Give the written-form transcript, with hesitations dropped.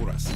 Бурас.